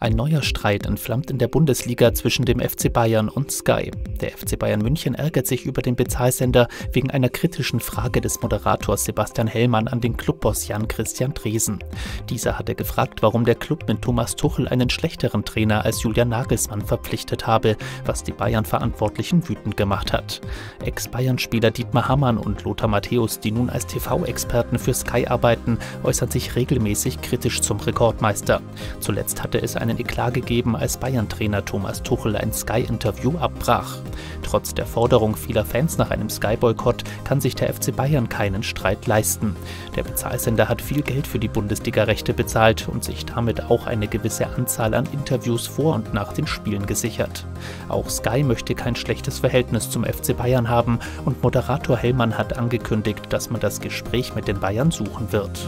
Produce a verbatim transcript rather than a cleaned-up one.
Ein neuer Streit entflammt in der Bundesliga zwischen dem F C Bayern und Sky. Der F C Bayern München ärgert sich über den Bezahlsender wegen einer kritischen Frage des Moderators Sebastian Hellmann an den Clubboss Jan-Christian Dreesen. Dieser hatte gefragt, warum der Club mit Thomas Tuchel einen schlechteren Trainer als Julian Nagelsmann verpflichtet habe, was die Bayern-Verantwortlichen wütend gemacht hat. Ex-Bayern-Spieler Dietmar Hamann und Lothar Matthäus, die nun als T V-Experten für Sky arbeiten, äußern sich regelmäßig kritisch zum Rekordmeister. Zuletzt hatte es ein einen Eklat gegeben, als Bayern-Trainer Thomas Tuchel ein Sky-Interview abbrach. Trotz der Forderung vieler Fans nach einem Sky-Boykott kann sich der F C Bayern keinen Streit leisten. Der Bezahlsender hat viel Geld für die Bundesliga-Rechte bezahlt und sich damit auch eine gewisse Anzahl an Interviews vor und nach den Spielen gesichert. Auch Sky möchte kein schlechtes Verhältnis zum F C Bayern haben und Moderator Hellmann hat angekündigt, dass man das Gespräch mit den Bayern suchen wird.